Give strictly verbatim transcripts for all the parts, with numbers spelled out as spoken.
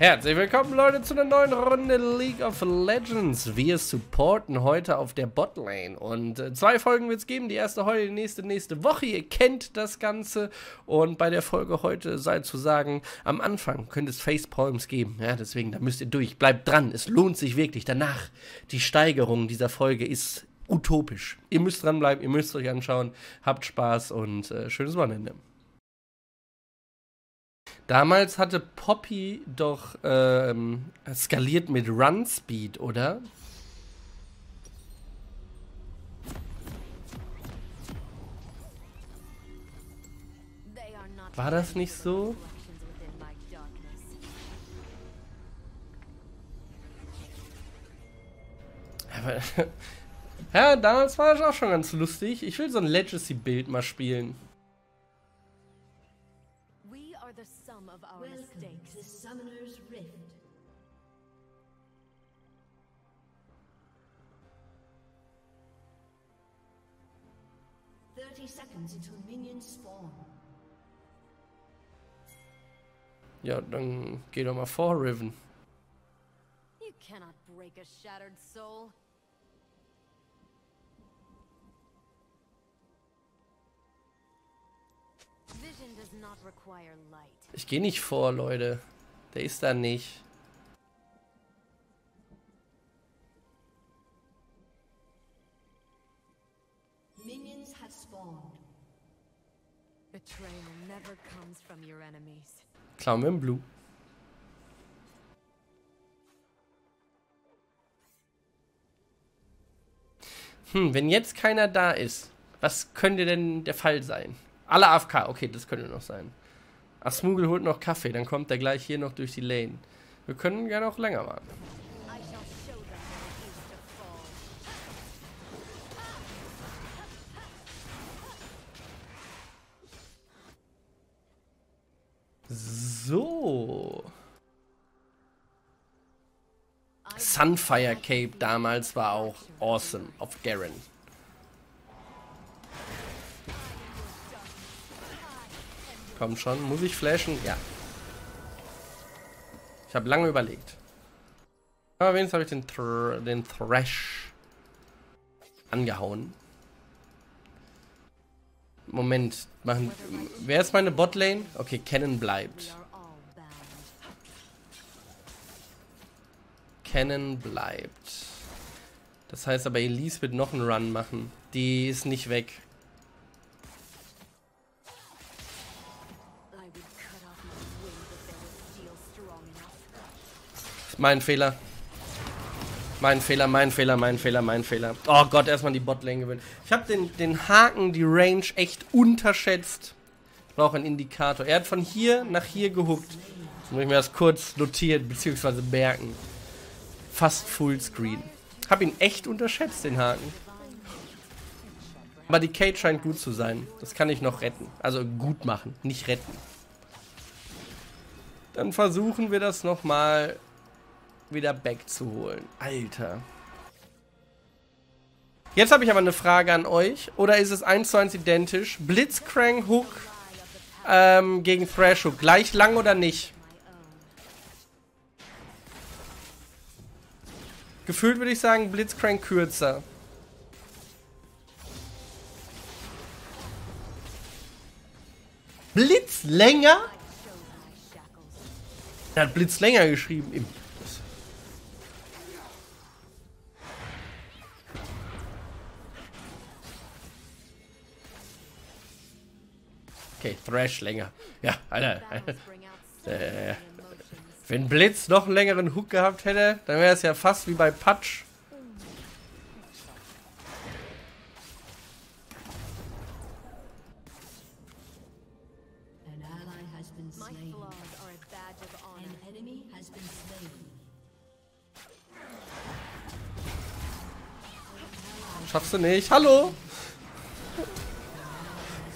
Herzlich willkommen, Leute, zu einer neuen Runde League of Legends. Wir supporten heute auf der Botlane und äh, zwei Folgen wird es geben. Die erste heute, die nächste nächste Woche. Ihr kennt das Ganze und bei der Folge heute sei zu sagen, am Anfang könnte es Facepalms geben. Ja, deswegen, da müsst ihr durch. Bleibt dran, es lohnt sich wirklich. Danach, die Steigerung dieser Folge ist utopisch. Ihr müsst dranbleiben, ihr müsst euch anschauen. Habt Spaß und äh, schönes Wochenende. Damals hatte Poppy doch ähm, skaliert mit Run Speed, oder? War das nicht so? Aber ja, damals war das auch schon ganz lustig. Ich will so ein Legacy-Bild mal spielen. Welcome to Summoner's Rift. Thirty seconds until minions spawn. Ja, dann geh doch mal vor, Riven. You cannot break a shattered soul. Ich gehe nicht vor, Leute. Der ist da nicht. Minions have spawned. Betrayal never comes from your enemies. Klauen wir im Blue. Hm, wenn jetzt keiner da ist, was könnte denn der Fall sein? Alle A F K, okay, das könnte noch sein. Ach, Smugel holt noch Kaffee, dann kommt er gleich hier noch durch die Lane. Wir können gerne auch länger warten. So. Sunfire Cape damals war auch awesome auf Garen. Komm schon, muss ich flashen? Ja. Ich habe lange überlegt. Aber wenigstens habe ich den, Thr den Thresh angehauen. Moment, machen, wer ist meine Botlane? Okay, Kennen bleibt. Kennen bleibt. Das heißt aber, Elise wird noch einen Run machen. Die ist nicht weg. Mein Fehler. Mein Fehler, mein Fehler, mein Fehler, mein Fehler. Oh Gott, erstmal die Botlane gewinnen. Ich habe den, den Haken, die Range echt unterschätzt. Ich brauche einen Indikator. Er hat von hier nach hier gehuckt. Jetzt muss ich mir das kurz notieren, beziehungsweise merken. Fast Fullscreen. Hab ihn echt unterschätzt, den Haken. Aber die Kate scheint gut zu sein. Das kann ich noch retten. Also gut machen, nicht retten. Dann versuchen wir das nochmal wieder back zu holen. Alter. Jetzt habe ich aber eine Frage an euch. Oder ist es eins zu eins identisch? Blitzcrank Hook ähm, gegen Thresh Hook. Gleich lang oder nicht? Gefühlt würde ich sagen Blitzcrank kürzer. Blitz länger? Er hat Blitz länger geschrieben im Okay, Thresh länger. Ja, Alter. Äh, wenn Blitz noch einen längeren Hook gehabt hätte, dann wäre es ja fast wie bei Patch. Schaffst du nicht? Hallo?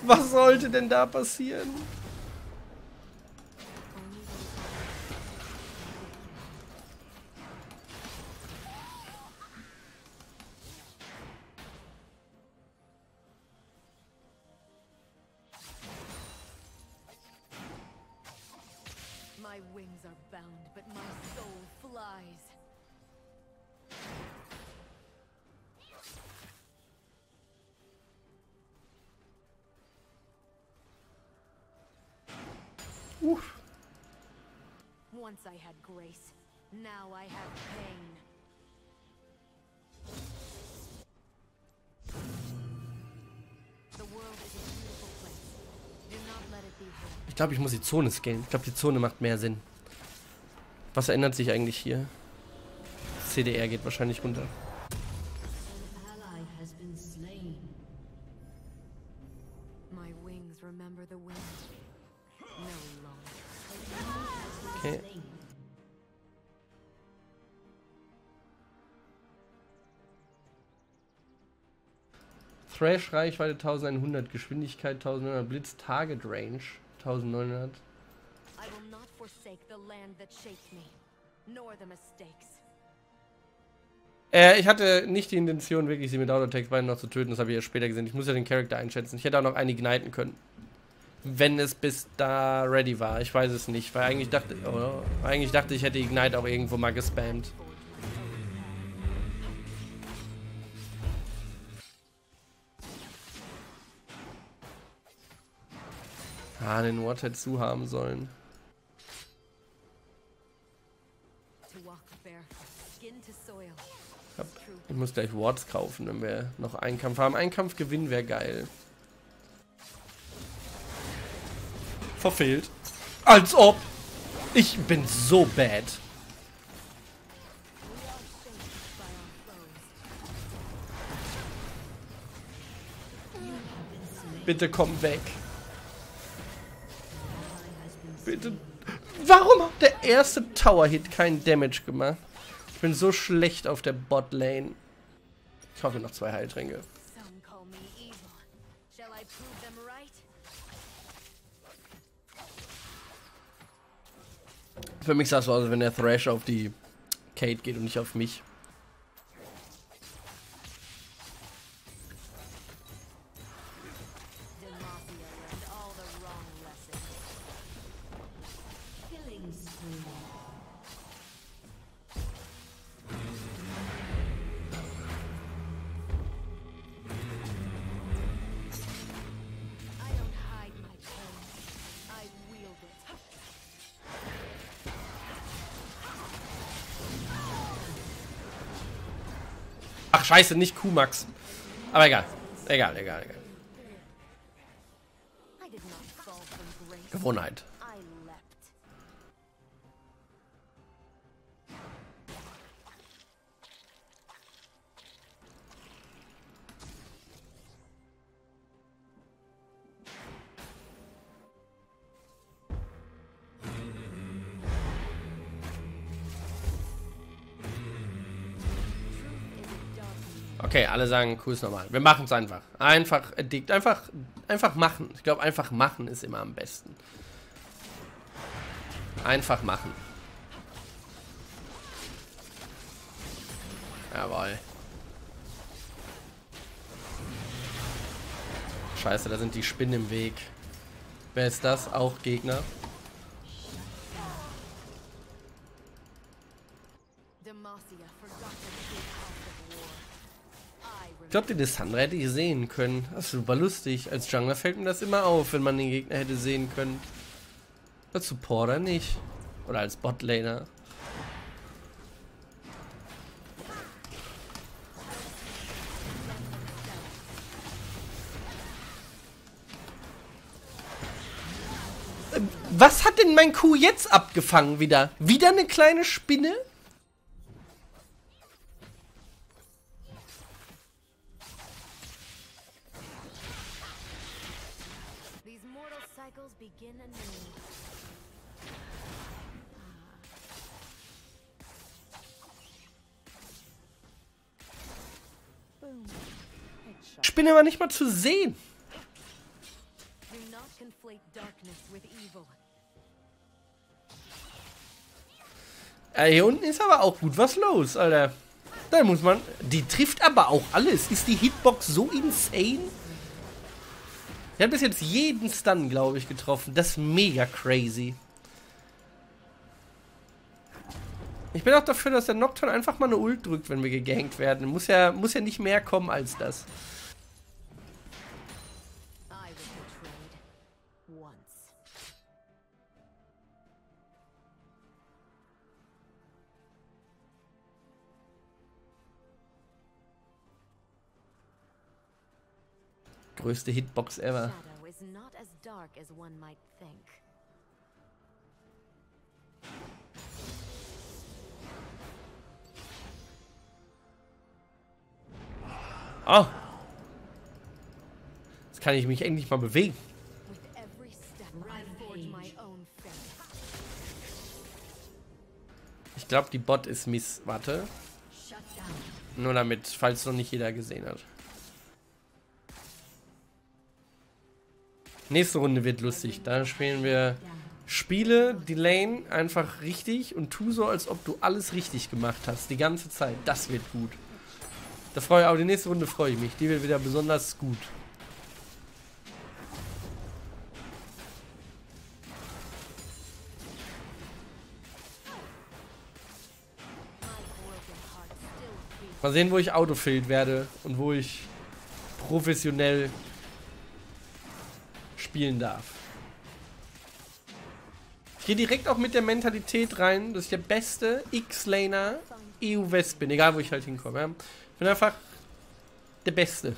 Was sollte denn da passieren? My wings are bound, but my soul flies. Oof. Once I had grace, now I have pain. Ich glaube, ich muss die Zone scalen. Ich glaube, die Zone macht mehr Sinn. Was ändert sich eigentlich hier? Das C D R geht wahrscheinlich runter. Okay. Thresh, Reichweite elfhundert, Geschwindigkeit elfhundert, Blitz, Target Range neunzehnhundert. I will not forsake the land that shaped me, nor the mistakes. Äh, ich hatte nicht die Intention, wirklich sie mit Autotext beiden noch zu töten, das habe ich erst später gesehen. Ich muss ja den Charakter einschätzen. Ich hätte auch noch eine igniten können, wenn es bis da ready war. Ich weiß es nicht, weil eigentlich dachte, oh, eigentlich dachte ich, hätte Ignite auch irgendwo mal gespammt. Ah, den Ward hätte zu haben sollen. Ich muss gleich Wards kaufen, wenn wir noch einen Kampf haben. Ein Kampf gewinnen wäre geil. Verfehlt. Als ob. Ich bin so bad. Bitte komm weg. Bitte. Warum hat der erste Tower-Hit keinen Damage gemacht? Ich bin so schlecht auf der Botlane. Ich hoffe noch zwei Heiltränke. Für mich sah es so aus, wenn der Thresh auf die Kate geht und nicht auf mich. Ach, scheiße, nicht Q-Max. Aber egal. Egal, egal, egal. Gewohnheit. Okay, alle sagen, cool ist normal. Wir machen es einfach. Einfach addict. Einfach, einfach machen. Ich glaube, einfach machen ist immer am besten. Einfach machen. Jawohl. Scheiße, da sind die Spinnen im Weg. Wer ist das? Auch Gegner. Ich glaube, den Lissandra hätte ich sehen können. Das ist super lustig. Als Jungler fällt mir das immer auf, wenn man den Gegner hätte sehen können. Als Supporter nicht. Oder als Botlaner. Was hat denn mein Q jetzt abgefangen wieder? Wieder eine kleine Spinne? Ich bin aber nicht mal zu sehen. Ja, hier unten ist aber auch gut was los, Alter. Da muss man... Die trifft aber auch alles. Ist die Hitbox so insane? Ich habe bis jetzt jeden Stun, glaube ich, getroffen. Das ist mega crazy. Ich bin auch dafür, dass der Nocturne einfach mal eine Ult drückt, wenn wir gegankt werden. Muss ja, muss ja nicht mehr kommen als das. Größte Hitbox ever. Oh! Jetzt kann ich mich endlich mal bewegen. Ich glaube, die Bot ist miss. Warte. Nur damit, falls noch nicht jeder gesehen hat. Nächste Runde wird lustig. Da spielen wir Spiele, die Lane einfach richtig und tu so, als ob du alles richtig gemacht hast. Die ganze Zeit. Das wird gut. Da freue ich, aber die nächste Runde freue ich mich. Die wird wieder besonders gut. Mal sehen, wo ich autofilled werde und wo ich professionell spielen darf. Ich gehe direkt auch mit der Mentalität rein, dass ich der beste X-Laner E U-West bin, egal wo ich halt hinkomme. Ja. Ich bin einfach der Beste.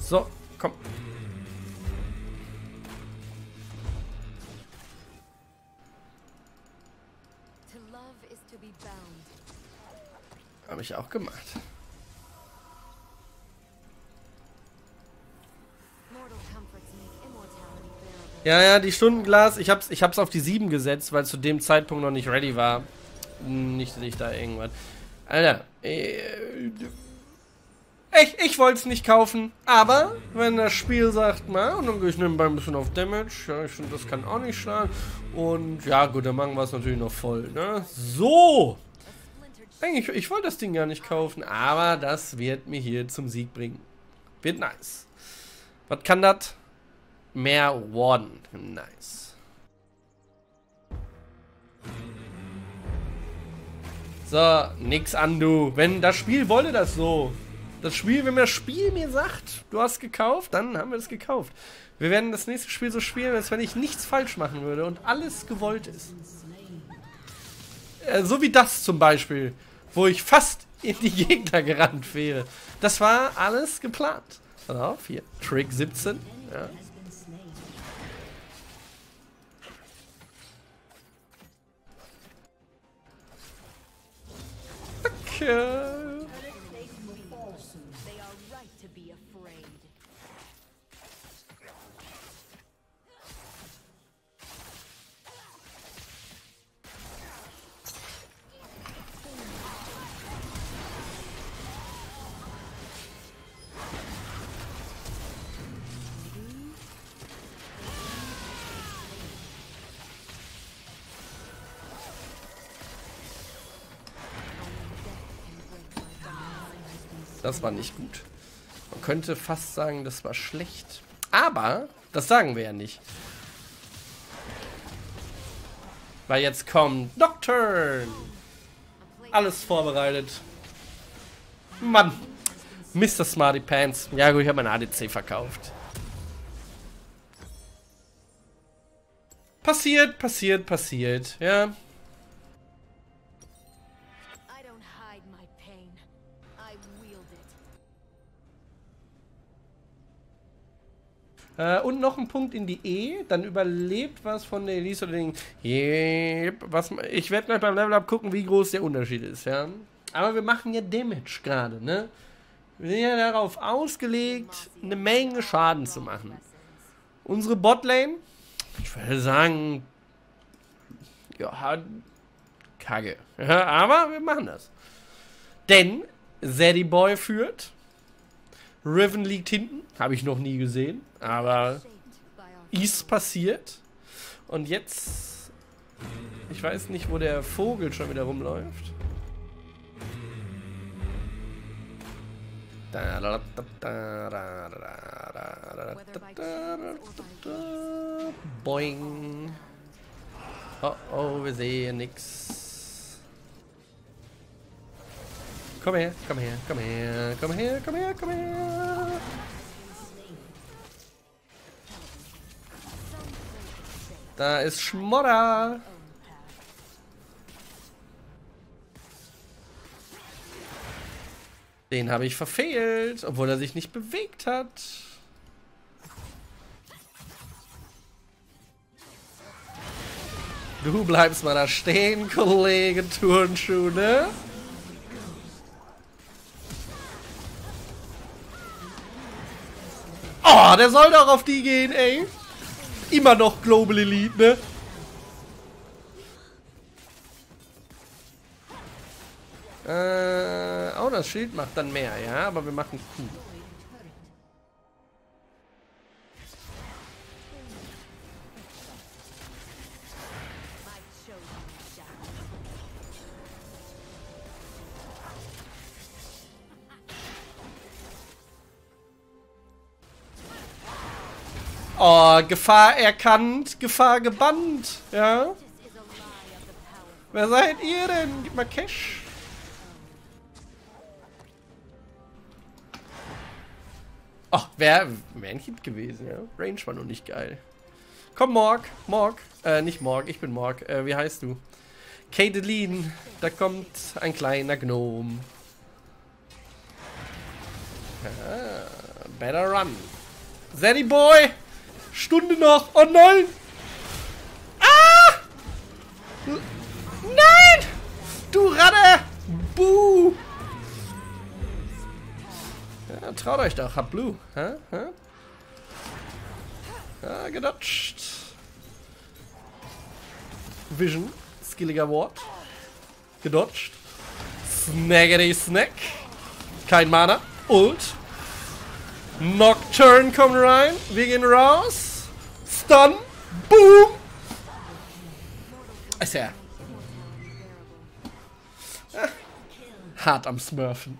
So, komm. Habe ich auch gemacht. Ja, ja, die Stundenglas, ich hab's, ich hab's auf die sieben gesetzt, weil zu dem Zeitpunkt noch nicht ready war. Nicht, dass ich da irgendwas... Alter, äh, ich, ich wollte es nicht kaufen, aber wenn das Spiel sagt, na, und dann gehe ich nebenbei ein bisschen auf Damage, ja, ich finde, das kann auch nicht schlagen. Und ja, gut, dann machen wir es natürlich noch voll, ne? So! Eigentlich, ich wollte das Ding gar nicht kaufen, aber das wird mir hier zum Sieg bringen. Wird nice. Was kann das? Mehr Warden. Nice. So, nix an, du. Wenn das Spiel wollte das so. Das Spiel, wenn das Spiel mir sagt, du hast gekauft, dann haben wir es gekauft. Wir werden das nächste Spiel so spielen, als wenn ich nichts falsch machen würde und alles gewollt ist. So wie das zum Beispiel, wo ich fast in die Gegner gerannt wäre. Das war alles geplant. Pass auf, hier. Trick siebzehn. Ja. Okay. Das war nicht gut. Man könnte fast sagen, das war schlecht. Aber, das sagen wir ja nicht. Weil jetzt kommt Nocturne. Alles vorbereitet. Mann. Mister Smarty Pants. Ja gut, ich habe mein A D C verkauft. Passiert, passiert, passiert. Ja. Äh, und noch ein Punkt in die E. Dann überlebt was von der Elise oder den... Yep, was, ich werde gleich beim Level-Up gucken, wie groß der Unterschied ist, ja. Aber wir machen ja Damage gerade, ne? Wir sind ja darauf ausgelegt, eine Menge Schaden zu machen. Unsere Botlane, ich würde sagen, ja, kacke. Ja, aber wir machen das. Denn Zeddy Boy führt, Riven liegt hinten, habe ich noch nie gesehen, aber ist passiert. Und jetzt, ich weiß nicht, wo der Vogel schon wieder rumläuft. Boing. Oh oh, wir sehen nix. Komm her, komm her, komm her, komm her, komm her, komm her. Da ist Schmodder. Den habe ich verfehlt, obwohl er sich nicht bewegt hat. Du bleibst mal da stehen, Kollege Turnschuh, ne? Oh, der soll doch auf die gehen, ey. Immer noch Global Elite, ne? Äh, oh, das Schild macht dann mehr, ja, aber wir machen Q. Oh, Gefahr erkannt, Gefahr gebannt, ja. Wer seid ihr denn? Gib mal Cash. Ach, wäre wär ein Hit gewesen, ja. Range war noch nicht geil. Komm, Morg. Morg. Äh, nicht Morg, ich bin Morg. Äh, wie heißt du? Caitlyn. Da kommt ein kleiner Gnome. Ah, better run. Zeddy Boy! Stunde noch! Oh nein! Ah! Nein! Du Ratte! Buh! Ja, traut euch doch, hab Blue. Ha? Ha? Ja, gedatscht. Vision, skilliger Ward. Gedatscht. Snaggedy Snack. Kein Mana. Ult. Nocturne kommt rein. Wir gehen raus. Stun. Boom. Ist ja. Ah. Hart am Smurfen.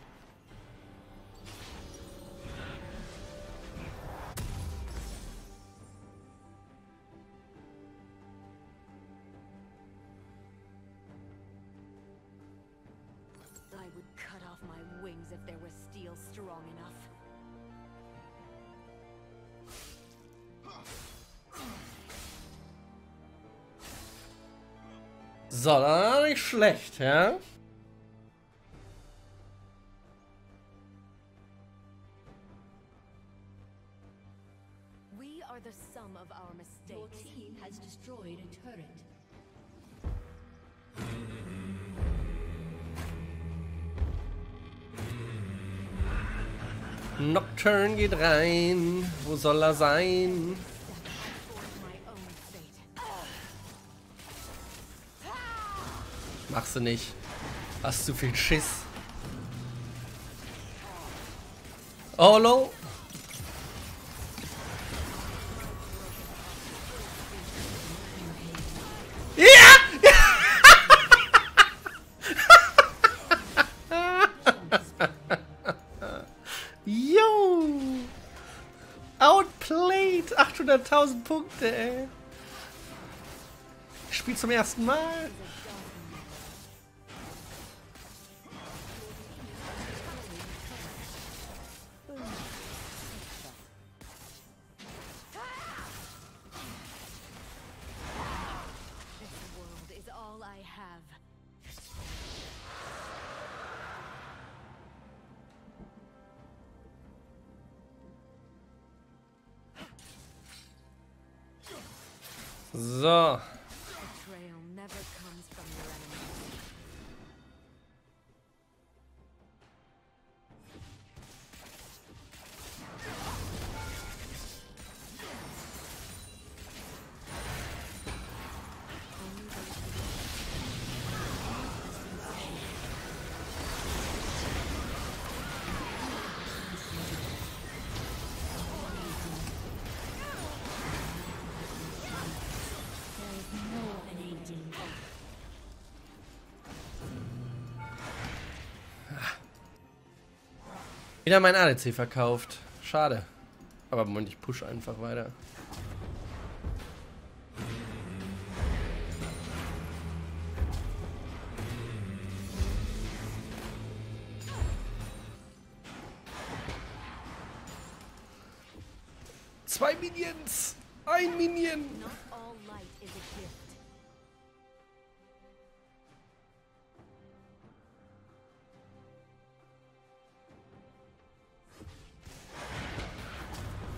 So, das war nicht schlecht, ja? We are the sum of our mistakes. Your team has destroyed a turret. Nocturne geht rein. Wo soll er sein? Machst du nicht. Hast zu viel Schiss. Oh, low. Ja! Yo! Outplayed! achthunderttausend Punkte, ey. Ich spiel zum ersten Mal. So. Wieder mein A D C verkauft. Schade. Aber Moment, ich pushe einfach weiter. Zwei Minions! Ein Minion!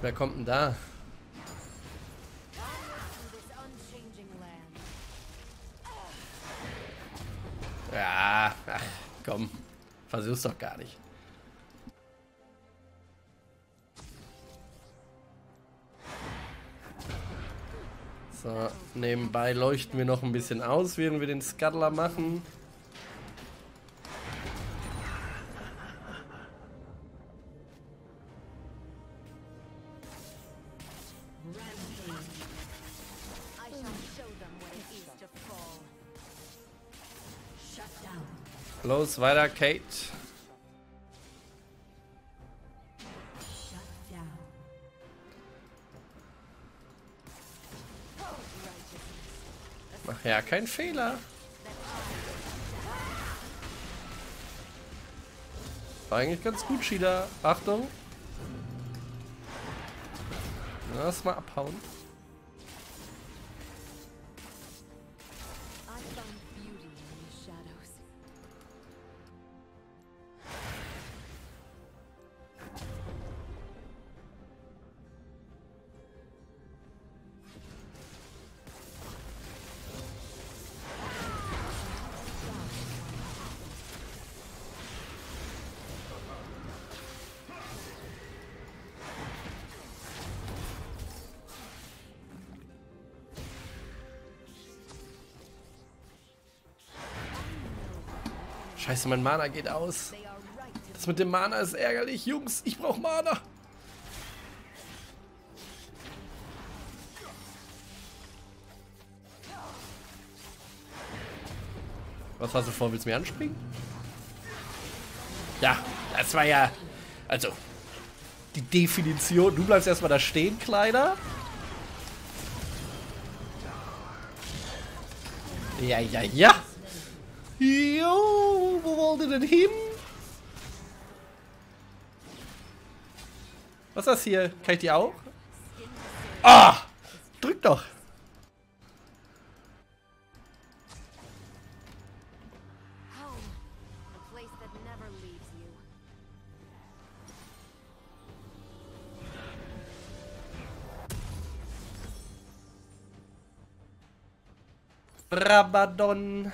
Wer kommt denn da? Ja, ach, komm. Versuch's doch gar nicht. So, nebenbei leuchten wir noch ein bisschen aus, während wir den Scuttler machen. Los, weiter, Kate. Mach ja keinen Fehler. War eigentlich ganz gut, Shida. Achtung. Lass mal abhauen. Scheiße, mein Mana geht aus. Das mit dem Mana ist ärgerlich, Jungs. Ich brauche Mana. Was hast du vor? Willst du mir anspringen? Ja, das war ja... Also, die Definition. Du bleibst erstmal da stehen, Kleiner. Ja, ja, ja. Jo. Wo wollt ihr denn hin? Was ist das hier? Kann ich die auch? Ah! Drück doch! Rabadon!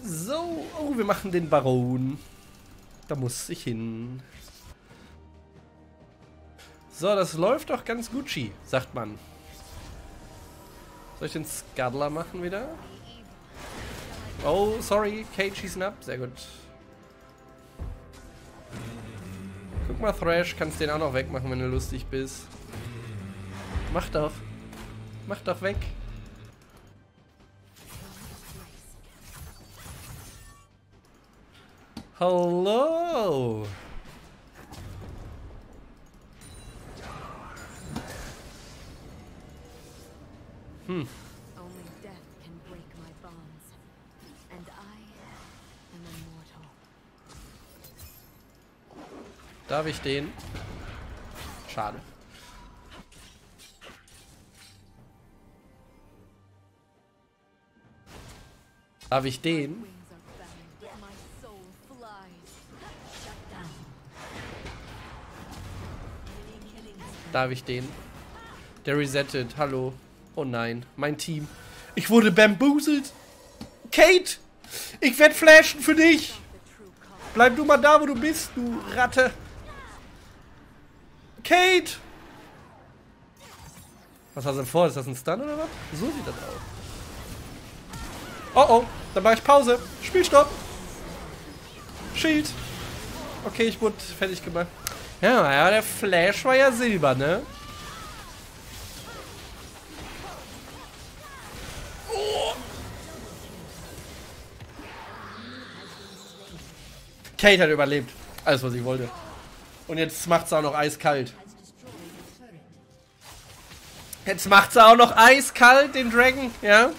So, oh, wir machen den Baron. Da muss ich hin. So, das läuft doch ganz Gucci, sagt man. Soll ich den Scuttler machen wieder? Oh, sorry, Kate schießen ab. Sehr gut. Guck mal, Thresh, kannst den auch noch wegmachen, wenn du lustig bist. Mach doch. Mach doch weg. Hallo! Hm. Only death can break my bonds, and I am immortal. Darf ich den? Schade. Darf ich den? Da habe ich den. Der resettet. Hallo. Oh nein. Mein Team. Ich wurde bamboozelt. Kate! Ich werde flashen für dich. Bleib du mal da, wo du bist, du Ratte. Kate! Was hast du denn vor? Ist das ein Stun oder was? So sieht das aus. Oh oh, dann mache ich Pause. Spielstopp. Schild. Okay, ich wurde fertig gemacht. Ja, ja, der Flash war ja Silber, ne? Oh. Kate hat überlebt. Alles, was ich wollte. Und jetzt macht's auch noch eiskalt. Jetzt macht's auch noch eiskalt, den Dragon, ja?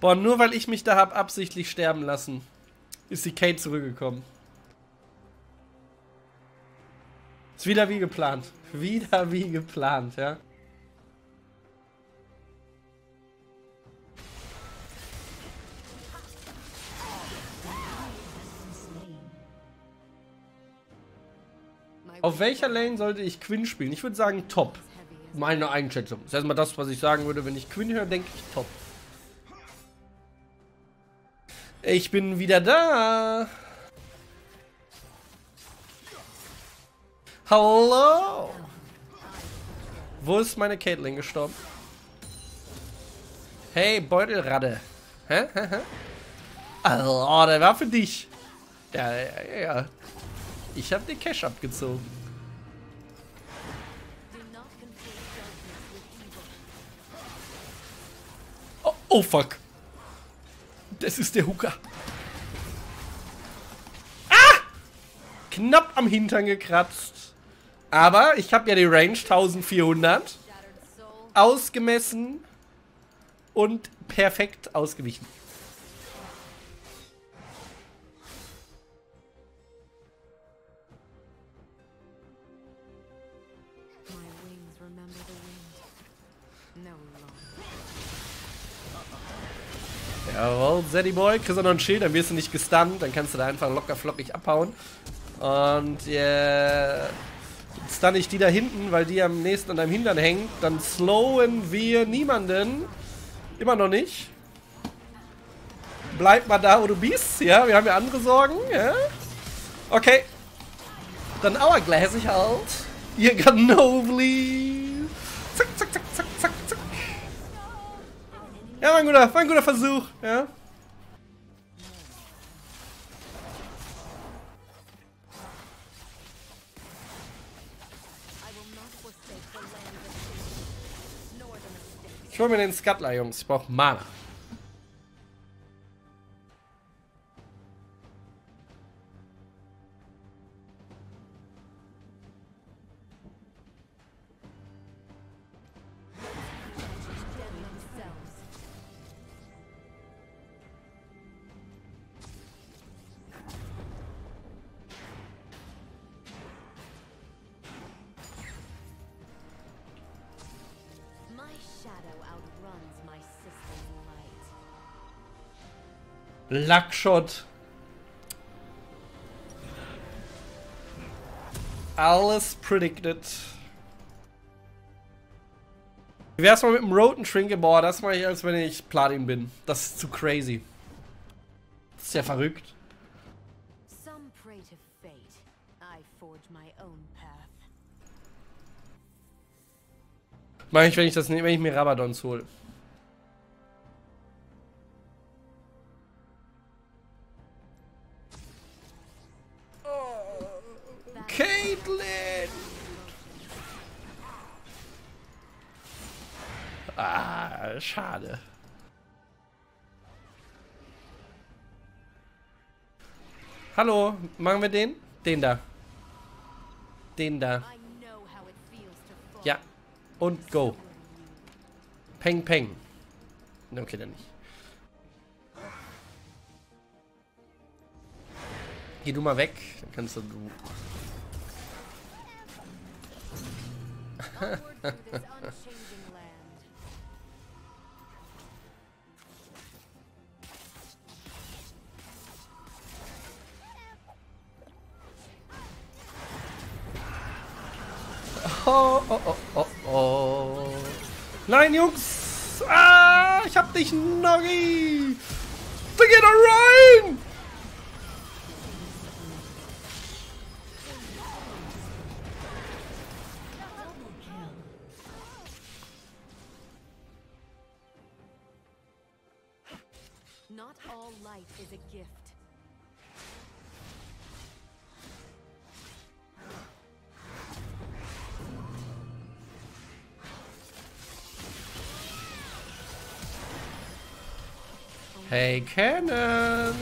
Boah, nur weil ich mich da hab absichtlich sterben lassen, ist die Kate zurückgekommen. Ist wieder wie geplant. Wieder wie geplant, ja. Auf welcher Lane sollte ich Quinn spielen? Ich würde sagen Top. Meine Einschätzung. Das ist erstmal das, was ich sagen würde, wenn ich Quinn höre, denke ich Top. Ich bin wieder da. Hallo. Wo ist meine Caitlyn gestorben? Hey, Beutelradde. Hä? Hä? Hä? Oh, der war für dich. Ja, ja, ja. Ich habe den Cash abgezogen. Oh, oh fuck. Das ist der Hooker. Ah! Knapp am Hintern gekratzt. Aber ich habe ja die Range vierzehnhundert. Ausgemessen. Und perfekt ausgewichen. Jawohl, Zeddy Boy, kriegst du noch ein Schild, dann wirst du nicht gestunt, dann kannst du da einfach locker flockig abhauen. Und yeah, stun ich die da hinten, weil die am nächsten an deinem Hintern hängt. Dann slowen wir niemanden. Immer noch nicht. Bleib mal da, wo du bist. Ja, wir haben ja andere Sorgen. Ja? Okay. Dann Hourglass ich halt. Ihr Ganovli. Zack, zack, zack, zack, zack, zack. Ja, war ein guter, war ein guter Versuch, ja. Ich hol mir den Scuttler, Jungs. Ich brauche Mana. Luckshot. Alles predicted. Wie wär's mal mit dem roten Trinket? Boah, das mache ich, als wenn ich Platin bin. Das ist zu crazy. Das ist ja verrückt. Mach ich, wenn ich das wenn ich mir Rabadons hole. Caitlyn! Ah, schade. Hallo, machen wir den? Den da. Den da. Ja. Und go. Peng, peng. Okay, dann nicht. Geh du mal weg. Dann kannst du... oh, oh, oh, oh. Nein, Jungs! Ah, ich hab dich, Noggi! Da geht er rein! Not all life is a gift. Hey, Kennen!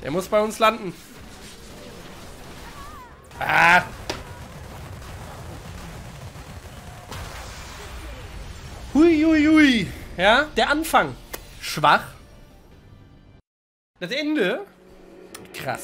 Er muss bei uns landen. Ah. Hui, hui, hui. Ja, der Anfang. Schwach. Das Ende. Krass.